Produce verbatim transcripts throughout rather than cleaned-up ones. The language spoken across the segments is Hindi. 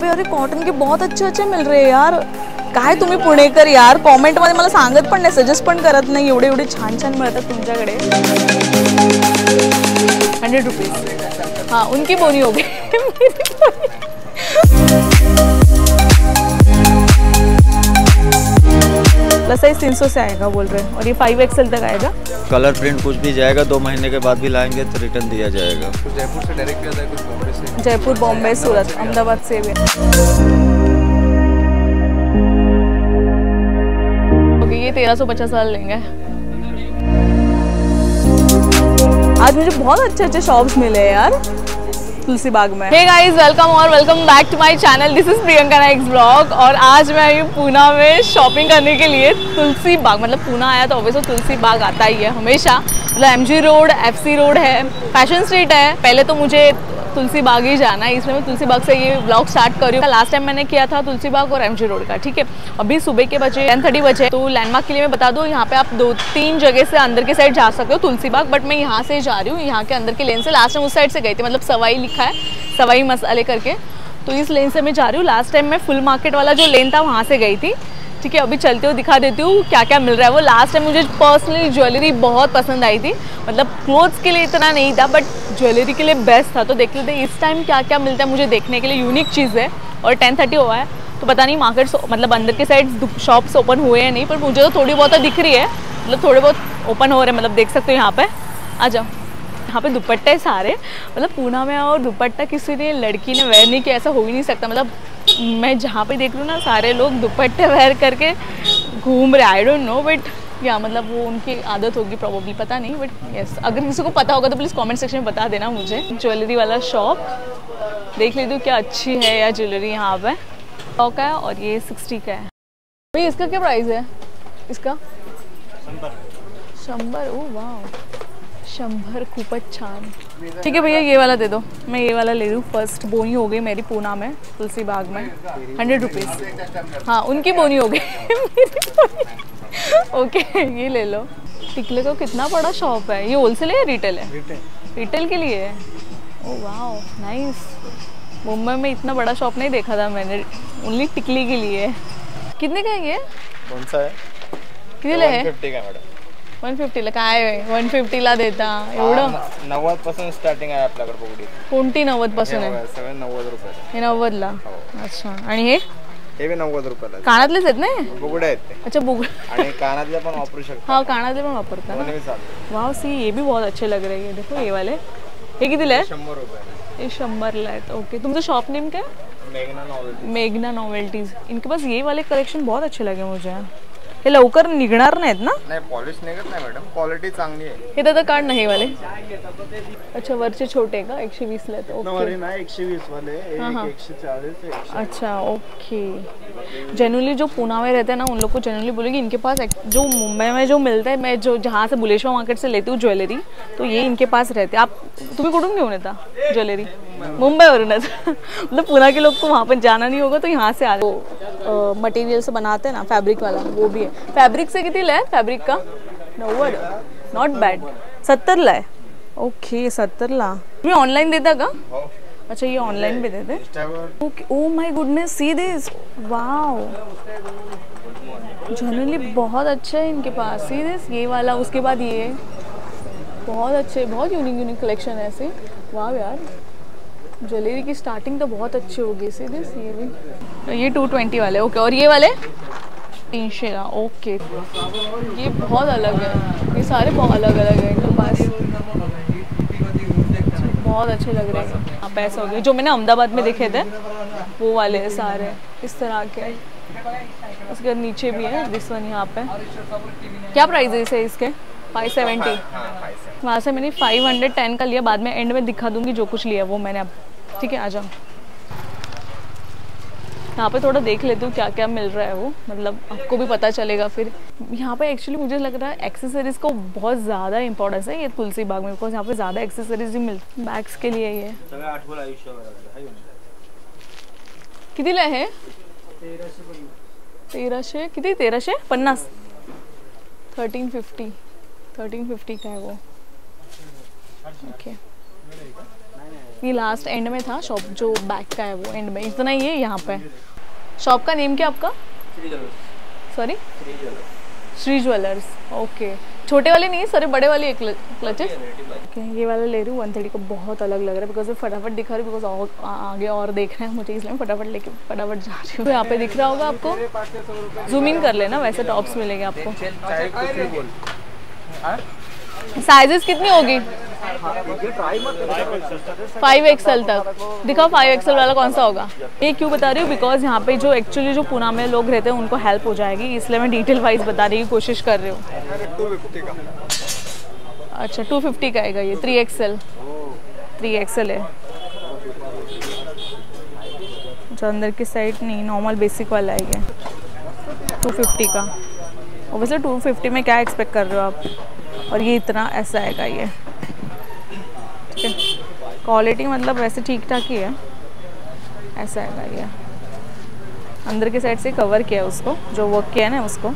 पे अरे कॉटन के बहुत अच्छे अच्छे मिल रहे यार। काय तुम्ही पुणेकर यार, कॉमेंट मध्ये मला सांगत पण नाही, सजेस्ट पण करत नाही, एवढे एवढे छान छान मिळतात तुमच्याकडे। हंड्रेड रुपीज हाँ उनकी बोनी हो गई। साइज तीन सौ से आएगा बोल रहे हैं और ये फाइव एक्सएल तक आएगा। कलर प्रिंट कुछ भी जाएगा, दो महीने के बाद भी लाएंगे तो रिटर्न दिया जाएगा। जयपुर से डायरेक्ट किया जाएगा, कुछ बॉम्बे से, जयपुर बॉम्बे सूरत अहमदाबाद से भी। ये तेरह सौ पचास साल लेंगे। आज मुझे बहुत अच्छे अच्छे शॉप्स मिले यार तुलसी बाग में। हे गाइस, वेलकम और welcome back to my channel, this is Priyanka Naik blog. और आज मैं आई हूँ पूना में शॉपिंग करने के लिए। तुलसी बाग मतलब पूना आया तो ऑब्वियसली तुलसी बाग आता ही है हमेशा। मतलब एमजी रोड, एफसी रोड है, फैशन स्ट्रीट है, पहले तो मुझे तुलसी बाग ही जाना है, इसलिए मैं तुलसी बाग से ये व्लॉग स्टार्ट कर रही हूँ। लास्ट टाइम मैंने किया था तुलसी बाग और एमजी रोड का, ठीक है। अभी सुबह के बजे टेन थर्टी बजे। तो लैंडमार्क के लिए मैं बता दूँ, यहाँ पे आप दो तीन जगह से अंदर के साइड जा सकते हो तुलसी बाग, बट मैं यहाँ से जा रही हूँ, यहाँ के अंदर के लेन से। लास्ट टाइम उस साइड से गई थी, मतलब सवाई लिखा है, सवाई मसाले करके, तो इस लेन से मैं जा रही हूँ। लास्ट टाइम मैं फुल मार्केट वाला जो लेन था वहाँ से गई थी, ठीक है। अभी चलते हुए दिखा देती हूँ क्या क्या मिल रहा है वो। लास्ट टाइम मुझे पर्सनली ज्वेलरी बहुत पसंद आई थी, मतलब क्लोथ्स के लिए इतना नहीं था बट ज्वेलरी के लिए बेस्ट था। तो देख लेते हैं इस टाइम क्या क्या मिलता है मुझे देखने के लिए, यूनिक चीज़ है। और टेन थर्टी हुआ है तो पता नहीं मार्केट मतलब अंदर के साइड शॉप्स ओपन हुए हैं नहीं, पर मुझे तो थोड़ी बहुत दिख रही है, मतलब थोड़े बहुत ओपन हो रहे हैं, मतलब देख सकते हो यहाँ पर। आ जाओ, यहाँ पे दुपट्टे सारे, मतलब पूना में और दुपट्टा किसी ने लड़की ने वेयर नहीं किया ऐसा हो ही नहीं सकता। मतलब मैं जहाँ पे देख रही हूँ ना सारे लोग दुपट्टे वेयर करके घूम रहे। आई डोंट नो बट या मतलब वो उनकी आदत होगी प्रॉब्ली, पता नहीं। बट यस, अगर किसी को पता होगा तो प्लीज़ कमेंट सेक्शन में बता देना मुझे। ज्वेलरी वाला शॉप देख लेती हूँ क्या अच्छी है या ज्वेलरी। यहाँ पर सौ का है और ये सिक्सटी का है। भाई इसका क्या प्राइस है? इसका शंबर। ओ वाह, शंभर खूब छान। ठीक है भैया, ये वाला दे दो, मैं ये वाला ले लूँ फर्स्ट। बोनी हो गई मेरी पूना में तुलसी बाग में। हंड्रेड रुपीज़ हाँ उनकी बोनी हो गई। ओके ये ले लो। टिकले का कितना बड़ा शॉप है, ये होलसेल है या रिटेल है? रिटेल के लिए है। ओह वाह नाइस, मुंबई में इतना बड़ा शॉप नहीं देखा था मैंने, ओनली टिकली के लिए। कितने का है ये? कौन सा है? कितने है? वन फिफ्टी ला काय वन फिफ्टी ला देता एवढं? नव्वद पर्सेंट स्टार्टिंग आहे आपल्याकडे बघू। कोणती नव्वद पर्सेंट आहे? सगळे नव्वद रुपये हे नव्वद ला। अच्छा, आणि हे हे भी नव्वद रुपये ला। कानातलेच आहेत ना? बुगडे आहेत। अच्छा बुगडे, आणि कानातले पण वापरू शकता। हां कानातले पण वापरता ना। वाव सी, ये भी बहुत अच्छे लग रहे हैं। देखो ये वाले, ये कितीला आहे? शंभर रुपये। ये शंभर ला आहे। ओके, तुमचं शॉप नेम काय? मेघना नॉवेल्टीज। मेघना नॉवेल्टीज। इनके पास ये वाले कलेक्शन बहुत अच्छे लगे मुझे। हे लवकर निघणार नाहीत ना? नाही, पॉलिश निघत नाही मॅडम, क्वालिटी चांगली आहे। हे दादा काढ नाही वाले। अच्छा, वरचे छोटे का एकशे वीस ला तो? ओके ना, एकशे वीस वाले, एक सौ चालीस। अच्छा ओके। जनरली जो पुणे में रहते हैं ना उन लोग को जनरली बोलेगी इनके पास जो मुंबई में जो मिलता है, मैं जो जहाँ से भुलेश्वर मार्केट से लेती हूँ ज्वेलरी, तो ये इनके पास रहते। आप तुम्हें कुठून घेऊन येता ज्वेलरी? मुंबईवरूनच। मतलब पुणे के लोग को वहाँ पर जाना नहीं होगा तो यहाँ से आ रहे। मटेरियल से बनाते हैं ना, फैब्रिक वाला वो भी है। फैब्रिक से कितने लाए? फैब्रिक का नव्वद, नॉट बैड। सत्तर लाए। ओके सत्तर ला। तुम्हें ऑनलाइन देता का? अच्छा ये ऑनलाइन भी देते? Okay. Oh my goodness, see this, wow. Generally बहुत अच्छा है इनके पास। सी दिस, ये वाला, उसके बाद ये बहुत अच्छे, बहुत यूनिक यूनिक कलेक्शन है ऐसे। वाह यार, ज्वेलरी की स्टार्टिंग तो बहुत अच्छी होगी। सी दिस, ये भी, ये टू ट्वेंटी वाले। ओके, और ये वाले तीन शेरा। ओके, ये बहुत अलग है, ये सारे बहुत अलग अलग हैं इनके पास। बहुत अच्छे लग रहे हैं। आप ऐसा हो गया जो मैंने अहमदाबाद में देखे थे वो वाले हैं सारे, इस तरह के। उसके नीचे भी है दिस वन। यहाँ पे क्या प्राइस है इसके? Five seventy. वहाँ से मैंने फाइव हंड्रेड टेन का लिया, बाद में एंड में दिखा दूंगी जो कुछ लिया वो मैंने। अब ठीक है, आ जाओ यहाँ पे थोड़ा देख लेती हूँ क्या क्या मिल रहा है वो, मतलब आपको भी पता चलेगा फिर। यहाँ पे एक्चुअली मुझे लग रहा है एक्सेसरीज को बहुत ज़्यादा इंपॉर्टेंस है ये तुलसी बाग में, बिकॉज यहाँ पे ज़्यादा एक्सेसरीज ही मिलती बैग्स के लिए। ये कितने ला है? तेरह सौ। कितनी? तेरह सौ पन्नास। थर्टीन फिफ्टी थर्टीन फिफ्टी का है वो। Okay okay. ये लास्ट एंड में था शॉप जो बैक का है वो एंड में इतना ही है यहाँ पे। शॉप का नेम क्या आपका? Sorry Shri jewellers. ओके, छोटे वाले नहीं है सारे, बड़े वाले क्लचेस। ओके, ये वाला ले रही हूँ वन थर्टी को, बहुत अलग लग रहा है बिकॉज फटाफट दिखा रही हूँ बिकॉज आगे और देख रहे हैं मुझे, इसलिए फटाफट लेके फटाफट जा रही हूँ। यहाँ पे दिख रहा होगा आपको, जूम इन कर लेना, वैसे टॉप्स मिलेंगे आपको। साइजेस कितनी होगी? फाइव एक्सएल तक दिखाओ। फाइव एक्सएल वाला कौन सा होगा? ये क्यों बता रही हूँ बिकॉज यहाँ पे जो एक्चुअली जो पुणे में लोग रहते हैं उनको हेल्प हो जाएगी, इसलिए मैं डिटेल वाइज बताने की कोशिश कर रही हूँ। अच्छा, टू फिफ्टी का आएगा ये। थ्री एक्सएल थ्री एक्सएल है जो अंदर की साइड नहीं, नॉर्मल बेसिक वाला है ये टू फिफ्टी का। और वैसे टू फिफ्टी में क्या एक्सपेक्ट कर रहे हो आप? और ये इतना ऐसा आएगा ये। क्वालिटी मतलब वैसे ठीक ठाक ही है, ऐसा है भाई। अंदर के साइड से कवर किया है उसको, जो वर्क किया है ना उसको।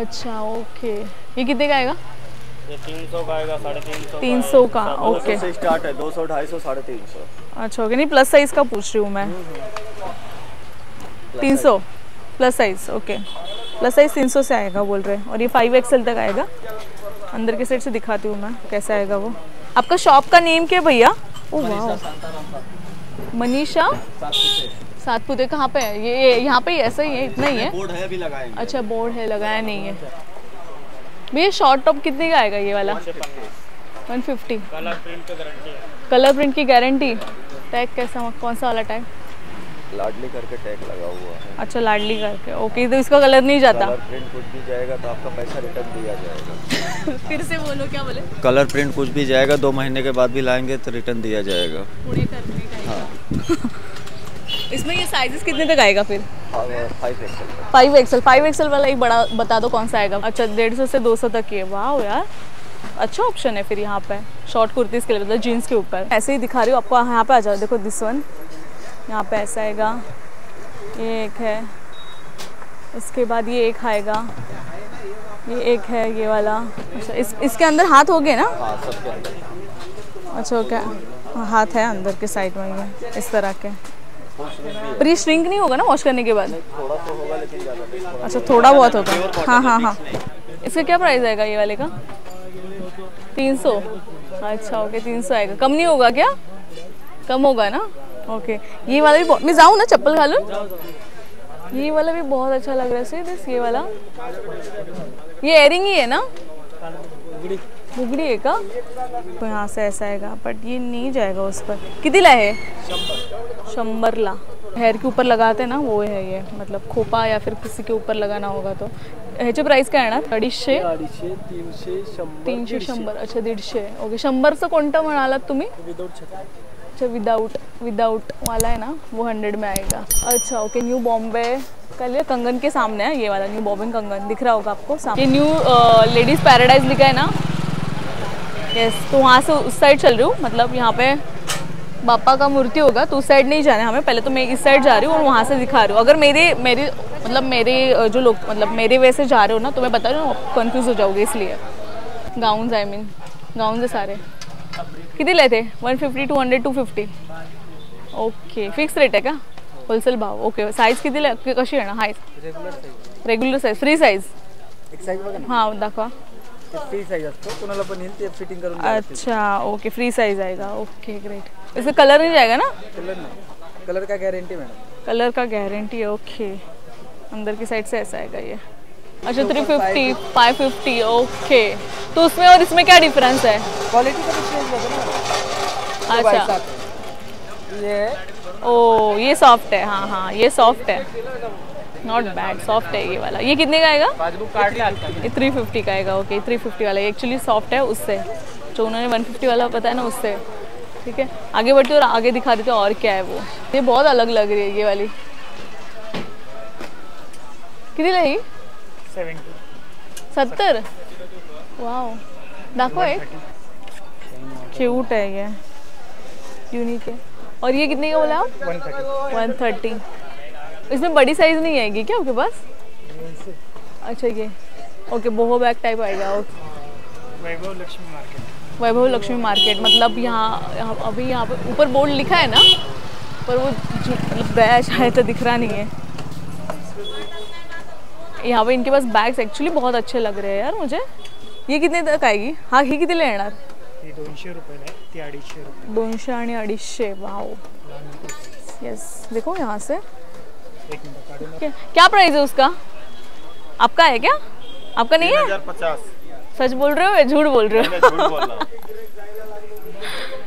अच्छा ओके, ये कितने का आएगा? ये तीन सौ का आएगा, साढ़े तीन सौ। तीन सौ का ओके, से स्टार्ट है दो सौ ढाई सौ साढ़े तीन सौ। अच्छा ओके, नहीं प्लस साइज का पूछ रही हूँ मैं। तीन सौ plus size, okay plus size तीन सौ से आएगा बोल रहे हैं। और ये फाइव एक्सएल तक आएगा। अंदर के साइड से दिखाती हूँ मैं कैसा आएगा वो। आपका शॉप का नेम क्या भैया? मनीषा सातपुते। कहाँ पे है ये? यहाँ पे ही ऐसा ही है, इतना ही है, बोर्ड है भी लगाया। अच्छा बोर्ड है, लगाया नहीं है। भैया शॉर्ट टॉप कितने का आएगा ये वाला? One fifty. कलर प्रिंट की गारंटी है। कलर प्रिंट की गारंटी। टैग कैसा, कौन सा वाला टैग? लाडली करके टैग लगा हुआ है। अच्छा लाडली करके, ओके। तो इसका कलर नहीं जाता? कलर प्रिंट कुछ भी जाएगा तो आपका पैसा रिटर्न दिया जाएगा। फिर से बोलो, क्या बोले? कलर प्रिंट कुछ भी जाएगा, दो महीने के बाद भी लाएंगे तो रिटर्न दिया जाएगा। पूरे करने का हाँ। इसमें ये साइजेस कितने तक आएगा फिर? Five XL. फाइव एक्सएल वाला ही बड़ा बता दो कौन सा आएगा। अच्छा डेढ़ सौ से दो सौ तक ही है। वाह यार, अच्छा ऑप्शन है फिर यहाँ पे शॉर्ट कुर्तीज़ के लिए, मतलब जीन्स के ऊपर। ऐसे ही दिखा रही हूँ आपको, यहाँ पे आ जाओ। देखो दिस वन, यहाँ पे ऐसा आएगा, ये एक है, उसके बाद ये एक आएगा, ये एक है ये वाला। अच्छा इस इसके अंदर हाथ हो गए ना? अच्छा ओके, हाथ है अंदर के साइड में ये इस तरह के। पर ये श्रिंक नहीं होगा ना वॉश करने के बाद? अच्छा थोड़ा बहुत होगा, हाँ हाँ हाँ। इसका क्या प्राइस आएगा ये वाले का? तीन सौ। अच्छा ओके, तीन सौ आएगा। कम नहीं होगा क्या? कम होगा ना, ओके okay। ये वाला भी मैं जाऊँ ना चप्पल खा लूँ, ये वाला भी बहुत अच्छा लग रहा है। सिर्फ ये वाला, ये एयरिंग ही है ना, बुगड़ी है का? तो यहाँ से ऐसा आएगा, बट ये नहीं जाएगा उस पर। कितनी ला है? शंबर ला। हेयर के ऊपर लगाते हैं ना वो है ये, मतलब खोपा या फिर किसी के ऊपर लगाना होगा तो। हेचे प्राइस क्या है ना? अडीचशे, तीनशे, शंबर। अच्छा दीडशे, ओके। शंबरचं कोणतं म्हणालात तुम्ही? अच्छा विदाउट विदाउट वाला है ना, वो हंड्रेड में आएगा। अच्छा ओके, न्यू बॉम्बे का लिए कंगन के सामने है ये वाला। न्यू बॉम्बे कंगन दिख रहा होगा आपको सामने। ये न्यू लेडीज़ पैराडाइज लिखा है ना, यस। तो वहाँ से उस साइड चल रही हूँ, मतलब यहाँ पे बापा का मूर्ति होगा तो उस साइड नहीं जाना हमें। पहले तो मैं इस साइड जा रही हूँ और वहाँ से दिखा रही हूँ। अगर मेरे मेरे मतलब मेरे जो लोग मतलब मेरे वे से जा रहे हो ना तो मैं बता रही हूँ, कन्फ्यूज़ हो जाओगे। इसलिए गाउन्स, आई मीन गाउन्स सारे कितने लेते? One fifty, two hundred, two fifty. Okay fix rate है क्या? होलसेल भाव, ओके। साइज कितने कशी है ना? Hi regular size, free size. हाँ दाखवा फ्री साइज फिटिंग। अच्छा ओके, फ्री साइज आएगा, ओके ग्रेट। इसका कलर नहीं जाएगा ना? कलर नहीं, कलर का गारंटी मैडम, कलर का गारंटी है, ओके। अंदर की साइड से ऐसा आएगा ये। अच्छा three fifty, five fifty, okay. तो उसमें और इसमें क्या डिफरेंस है? क्वालिटी का डिफरेंस है ना। अच्छा ये, ओ ये सॉफ्ट है, हाँ हाँ ये सॉफ्ट है, नॉट बैड, सॉफ्ट है ये वाला। ये कितने का आएगा? ये थ्री फिफ्टी का आएगा, ओके। थ्री फिफ्टी वाला ये एक्चुअली सॉफ्ट है, उससे जो उन्होंने वन फिफ्टी वाला बताया ना उससे। ठीक है, आगे बढ़ते और आगे दिखा देते और क्या है वो। ये बहुत अलग लग रही है ये वाली। कितनी लगी? सत्तर। वाओ दाखो, एक क्यूट है ये, यूनिक है। और ये कितने का बोला आप? One thirty. इसमें बड़ी साइज नहीं आएगी क्या आपके पास? अच्छा ये ओके, बोहो बैग टाइप आएगा। वैभव लक्ष्मी मार्केट, वैभव लक्ष्मी मार्केट, मतलब यहाँ अभी यहाँ पर ऊपर बोर्ड लिखा है ना, पर वो मतलब गया शायद तो दिख रहा नहीं है। यहाँ पे इनके पास बैग्स एक्चुअली बहुत अच्छे लग रहे हैं यार मुझे। ये कितने तक आएगी? हाँ ही कितने लेणार? दोनशे रुपये दोनशे अडीचशे। वाह, यस देखो यहाँ से क्या, क्या प्राइस है उसका? आपका है क्या? आपका नहीं है? सच बोल रहे हो या झूठ बोल रहे हो?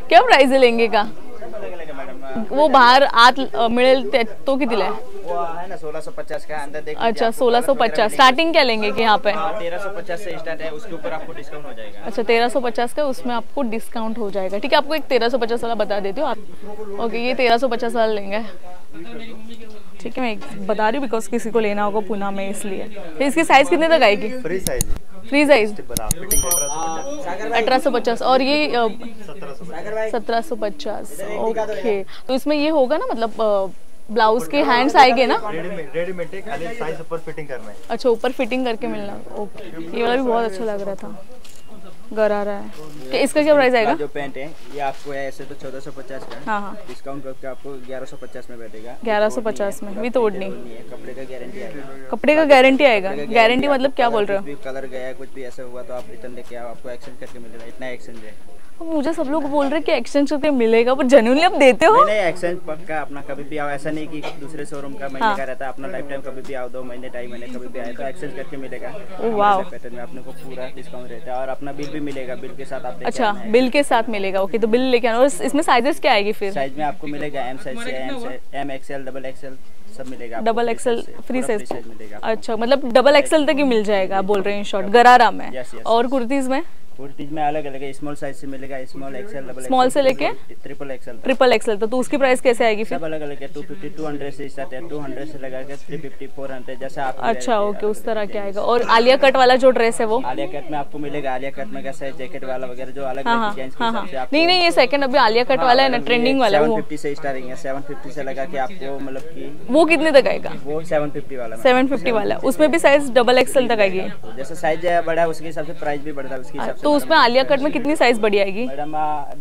क्या प्राइस है लेंगे का? वो बाहर आत मिले तो कितने है? वो है ना सोलह सौ पचास का अंदर देख। अच्छा सोलह सौ पचास। स्टार्टिंग क्या लेंगे कि यहाँ पे? तेरह सौ पचास से स्टार्ट है, उसके ऊपर आपको डिस्काउंट हो जाएगा। अच्छा तेरह सौ पचास का उसमें आपको डिस्काउंट हो जाएगा, ठीक है। आपको एक तेरह सौ पचास वाला बता देती हूँ आप। ओके ये तेरह सौ पचास वाला लेंगे, ठीक है। मैं एक बता रही हूँ बिकॉज किसी को लेना होगा पुणे में, इसलिए। इसकी साइज कितने तक आएगी? फ्री साइज फ्री साइज अठारह सौ पचास। और ये सत्रह सौ पचास। ओके तो इसमें ये होगा ना, मतलब ब्लाउज के हैंड्स आएंगे ना रेडीमेड, खाली साइज ऊपर फिटिंग करना है। अच्छा ऊपर फिटिंग करके मिलना। ओके ये वाला भी बहुत अच्छा लग रहा था, गरा रहा है। तो इसका क्या प्राइस आएगा? जो पैंट है ये आपको है ऐसे तो चौदह सौ पचास का। हाँ हाँ डिस्काउंट करके आपको ग्यारह सौ पचास में बैठेगा। ग्यारह सौ पचास में विद ओढ़नी। कपड़े का गारंटी आएगा। कपड़े का गारंटी आएगा? गारंटी मतलब क्या बोल रहे हो? कलर गया कुछ भी ऐसा हुआ तो आप रिटर्न लेके आओ, आपको एक्सचेंज करके मिलेगा। इतना एक्सचेंज है, मुझे सब लोग बोल रहे कि एक्सचेंज करके मिलेगा, पर जेन्युइनली आप देते हो? नहीं एक्सचेंज पक्का अपना, कभी भी आओ, ऐसा नहीं कि दूसरे शोरूम का महीने का रहता है अपना लाइफ टाइम। कभी भी आओ, दो महीने ढाई महीने कभी भी आए तो एक्सचेंज करके मिलेगा। वाओ पैटर्न में आपने को पूरा डिस्काउंट रहता है और अपना बिल भी मिलेगा, बिल के साथ आप। अच्छा बिल के साथ मिलेगा, ओके। तो बिल लेके आना। और इसमें साइजेस क्या आएगी फिर? साइज में आपको मिलेगा एम साइज से एम एक्सएल, डबल एक्सएल सब मिलेगा। डबल एक्सएल फ्री साइज मिलेगा। अच्छा मतलब डबल एक्सएल तक ही मिल जाएगा, बोल रहे हैं इन शॉर्ट। गरारा में और कुर्तीज में? कुर्तीज में अलग अलग है, स्मॉल साइज से मिलेगा, small XL, double XL, small से लेके ट्रिपल एक्सएल ट्रिपल एक्सएल तो उसकी प्राइस कैसे आएगी फिर? सब अलग अलग है। टू फिफ्टी टू हंड्रेड से स्टार्ट है, टू हंड्रेड से लगा के थ्री फिफ्टी फोर हंड्रेड जैसा आप। अच्छा ओके उस तरह क्या आएगा। और आलिया कट वाला जो ड्रेस है वो आलिया कट में आपको मिलेगा। आलिया कट में कैसा है, जैकेट वाला वगैरह जो अलग अलग डिजाइन के हिसाब से। नहीं नहीं ये सेकंड अभी आलिया कट वाला है ना, ट्रेंडिंग वाला है। सेवन फिफ्टी से स्टार्टिंग है, सेवन फिफ्टी से लगा के आपको मतलब कि। वो कितने तक आएगा? वो सेवन फिफ्टी वाला सेवन फिफ्टी वाला उसमें भी साइज डबल एक्सएल तक आएगी। जैसा साइज है बड़ा उसके हिसाब से प्राइस भी बढ़ता है उसके हिसाब से। तो उसमें आलिया कट में कितनी साइज बड़ी आएगी? Madam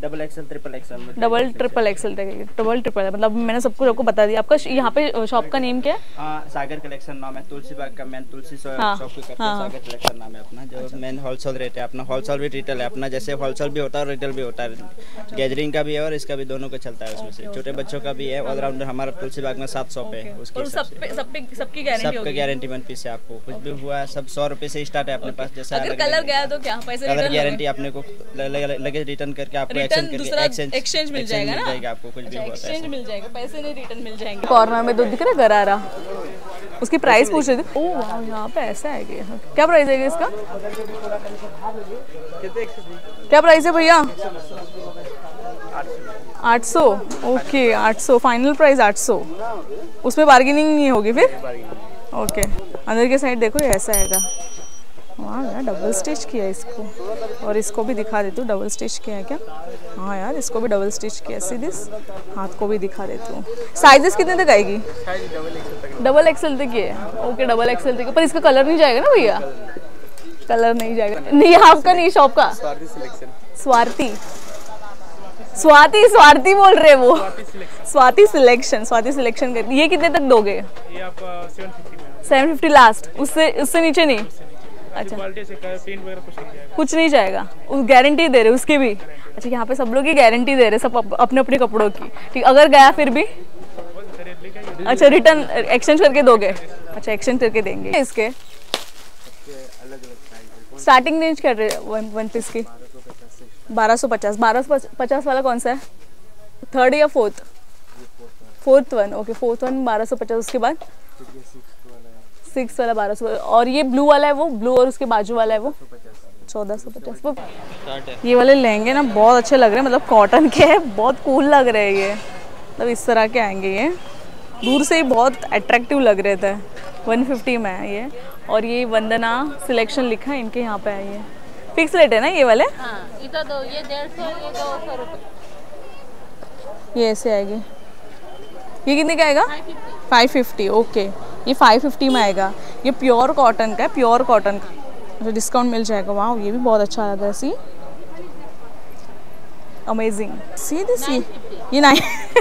double XL triple XL double triple XL तक डबल ट्रिपल मतलब मैंने सब कुछ आपको बता दिया। आपका यहाँ पे शॉप का नेम क्या है? आ, सागर कलेक्शन नाम है। तुलसी बाग का मेन तुलसी शॉप की करते हैं, सागर कलेक्शन नाम है अपना। जो मेन होलसेल रेट है अपना, होलसेल भी रिटेल है अपना। जैसे होलसेल भी होता है और रिटेल भी होता है, गैदरिंग का भी है और इसका भी, दोनों का चलता है। उसमें से छोटे बच्चों का भी है। ऑलराउंडर हमारा तुलसी बाग में सात शॉप है, उसकी गारंटी वन पीस है। आपको कुछ भी हुआ सब सौ रुपए से स्टार्ट है अपने पास। जैसा कलर गया तो क्या पैसे गारंटी आपने को लगे रिटर्न करके आपको एक्सचेंज एक्सचेंज मिल जाएगा ना, जाएगा आपको कुछ भी एक्सचेंज मिल जाएगा, पैसे नहीं रिटर्न मिल जाएंगे। कॉर्नर में दो दिख रहा है गरारा, उसकी प्राइस पूछ रही थी। ओह वाह यहाँ पे ऐसा है कि क्या प्राइस है इसका? क्या प्राइस है भैया? आठ सौ। ओके आठ सौ फाइनल प्राइस आठ सौ, उसमें बार्गेनिंग नहीं होगी फिर। ओके अंदर के साइड देखो ऐसा है। वाह यार डबल स्टिच किया है इसको, और इसको भी दिखा देती हूँ। डबल स्टिच किया है क्या? हाँ यार इसको भी डबल स्टिच किया। सीधे हाथ को भी दिखा देती हूँ। साइजेस कितने तक आएगी? डबल एक्सएल तक है। ओके डबल एक्सएल तक, पर इसका कलर नहीं जाएगा ना भैया? कलर नहीं जाएगा। नहीं आपका नहीं, शॉप का। स्वाति स्वाति स्वाति बोल रहे हैं वो। स्वाति सिलेक्शन स्वाति सिलेक्शन कर। ये कितने तक दोगे? सेवन फिफ्टी लास्ट, उससे उससे नीचे नहीं। अच्छा कुछ नहीं जाएगा, गारंटी दे रहे उसकी भी। अच्छा यहाँ पे सब लोग ही गारंटी दे रहे, सब अपने अपने कपड़ों की, ठीक। अगर गया फिर भी अच्छा रिटर्न एक्सचेंज करके दोगे? अच्छा एक्सचेंज करके देंगे। इसके स्टार्टिंग रेंज क्या रहे वन वन पीस की? बारह सौ पचास। बारह सौ पचास वाला कौन सा है, थर्ड या fourth? Fourth one. Okay fourth one बारह सौ पचास। उसके बाद सिक्स वाला बारह सौ। और ये ब्लू वाला है वो, ब्लू और उसके बाजू वाला है वो चौदह सौ पचास। ये वाले लहंगे ना बहुत अच्छे लग रहे हैं, मतलब कॉटन के हैं, बहुत कूल लग रहे हैं ये। मतलब इस तरह के आएंगे ये, दूर से ही बहुत अट्रैक्टिव लग रहे थे। वन फिफ्टी में है ये। और ये वंदना सिलेक्शन लिखा है इनके यहाँ पे है। ये फिक्स रेट है ना ये वाले? हाँ, ये तो दो, ये डेढ़ सौ, ये ऐसे आएगी। ये कितने का आएगा? Five fifty. ओके ये फाइव फिफ्टी में आएगा। ये प्योर कॉटन का है, प्योर कॉटन का, जो डिस्काउंट मिल जाएगा। वाह ये भी बहुत अच्छा लग रहा है। See amazing. सी दिस ये नाइन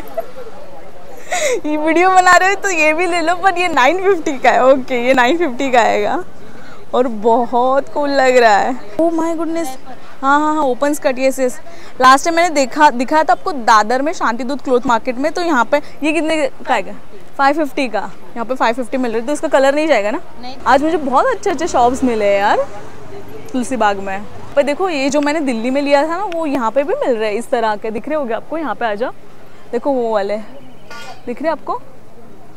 ये वीडियो बना रहे हो तो ये भी ले लो, पर ये नाइन फिफ्टी का है। ओके ये नाइन फिफ्टी का आएगा और बहुत कूल लग रहा है। Oh my goodness. हाँ हाँ हाँ ओपन स्कर्ट। ये सिस लास्ट टाइम मैंने देखा दिखाया था आपको दादर में शांति दूत क्लोथ मार्केट में। तो यहाँ पे ये कितने का आएगा? फाइव फिफ्टी का। यहाँ पे फाइव फिफ्टी मिल रहा है। तो इसका कलर नहीं जाएगा ना? नहीं। आज मुझे बहुत अच्छे अच्छे शॉप्स मिले हैं यार तुलसी बाग में। पर देखो ये जो मैंने दिल्ली में लिया था ना वो यहाँ पे भी मिल रहा है इस तरह के। दिख रहे होंगे आपको, यहाँ पे आ जाओ। देखो वो वाले दिख रहे आपको?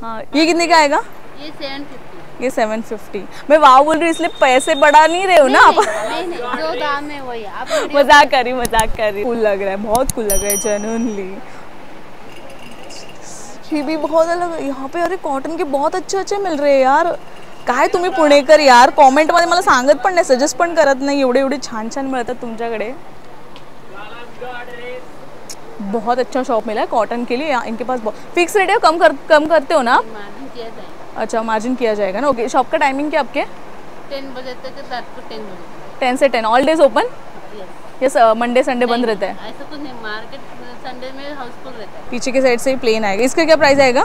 हाँ ये कितने का आएगा? ये सेवन फिफ्टी। ये सेवन फिफ्टी। मैं वाह बोल रही हूँ इसलिए पैसे बढ़ा नहीं रहे हो ना आप? नहीं नहीं जो दाम है वही। आप मजाक कर रही मजाक कर रही। कूल लग रहा है, बहुत कूल लग रहा है जेन्युइनली। ये भी बहुत अलग यहाँ पे। अरे कॉटन के बहुत अच्छे अच्छे मिल रहे हैं यार। काय तुम्ही पुणेकर यार कॉमेंटमध्ये मला सांगत पण नाही, सजेस्ट पण करत नाही। एवढे एवढे छान छान मिळतात तुमच्याकडे। बहुत अच्छा शॉप मिला है कॉटन के लिए। इनके पास फिक्स रेट है? कम कर, कम करते हो ना आप? अच्छा मार्जिन किया जाएगा ना। ओके शॉप का टाइमिंग क्या आपके? टेन बजे तक, रात को टेन बजे। टेन से ten all days open? Yes. Monday Sunday बंद रहता है? ऐसा कुछ नहीं, मार्केट संडे में हाउसफुल रहता है। पीछे के साइड से ही प्लेन आएगा। इसका क्या प्राइस आएगा?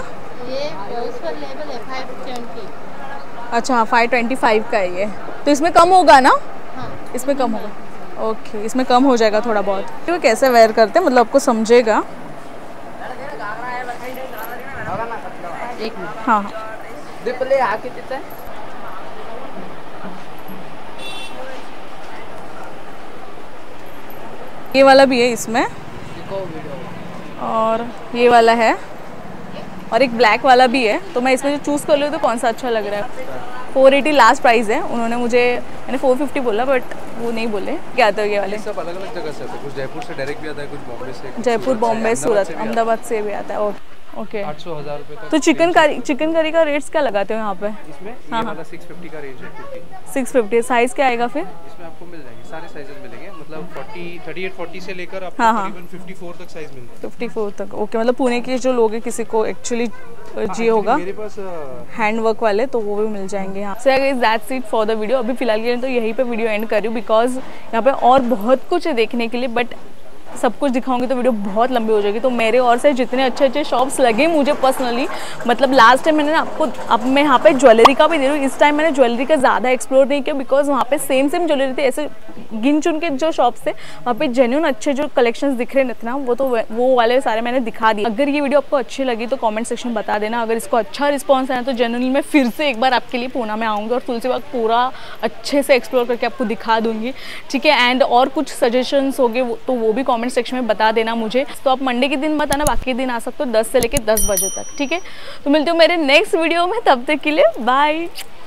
ये हाउस पर लेवल है फाइव ट्वेंटी। अच्छा फाइव ट्वेंटी फाइव का है ये। तो इसमें कम होगा ना? हाँ इसमें कम होगा। ओके इसमें कम हो जाएगा थोड़ा बहुत। तो कैसे वेयर करते हैं मतलब आपको समझेगा। हाँ ये वाला भी है इसमें और ये वाला है और एक ब्लैक वाला भी है। तो मैं इसमें जो चूज़ कर लूँ तो कौन सा अच्छा लग रहा है? फोर एटी लास्ट प्राइस है। उन्होंने मुझे मैंने फोर फिफ्टी बोला बट वो नहीं बोले। क्या आता है ये वाले? सब अलग अलग जगह से आते हैं। कुछ जयपुर से डायरेक्ट भी आता है, कुछ बॉम्बे से, जयपुर बॉम्बे सूरत अहमदाबाद से भी आता है। ओके आठ सौ हज़ार रुपये तक। तो चिकन करी चिकन करी का रेट्स क्या लगाते हो यहाँ पे? इसमें हाँ हाँ सिक्स फिफ्टी का रेंज है। सिक्स फिफ्टी साइज़ क्या आएगा फिर? इसमें आपको मिल जाएंगे सारे साइजेस मिलेंगे, मतलब फोर्टी थर्टी एट फोर्टी से लेकर आपको तकरीबन फिफ्टी फोर तक साइज़ मिलेगा। फिफ्टी फोर तक। ओके मतलब पुणे के जो लोग हैं किसी को एक्चुअली जी होगा मेरे पास हैंड वर्क वाले तो वो भी मिल जाएंगे। हाँ so guys that's it for the video. अभी फिलहाल के लिए तो यहीं पर वीडियो एंड कर रही हूँ बिकॉज यहाँ पर और बहुत कुछ है देखने के लिए बट सब कुछ दिखाऊंगी तो वीडियो बहुत लंबी हो जाएगी। तो मेरे और से जितने अच्छे अच्छे शॉप्स लगे मुझे पर्सनली, मतलब लास्ट टाइम मैंने ना आपको अब मैं यहाँ पे ज्वेलरी का भी दे रही हूँ। इस टाइम मैंने ज्वेलरी का ज़्यादा एक्सप्लोर नहीं किया बिकॉज वहाँ पे सेम सेम ज्वेलरी थी। ऐसे गिन चुन के जो शॉप्स थे वहाँ पे जेन्यून अच्छे जो कलेक्शंस दिख रहे ना वो तो वो वाले सारे मैंने दिखा दिए। अगर ये वीडियो आपको अच्छी लगी तो कॉमेंट सेक्शन में बता देना। अगर इसको अच्छा रिस्पॉन्स आया तो जेन्यूनली मैं फिर से एक बार आपके लिए पूना में आऊँगी और तुलसी बाग पूरा अच्छे से एक्सप्लोर करके आपको दिखा दूँगी। ठीक है एंड और कुछ सजेशन्स हो गए तो वो भी कमेंट सेक्शन में बता देना मुझे। तो आप मंडे के दिन मत आना, बाकी दिन आ सकते हो दस से लेकर दस बजे तक। ठीक है तो मिलते हो मेरे नेक्स्ट वीडियो में, तब तक के लिए बाय।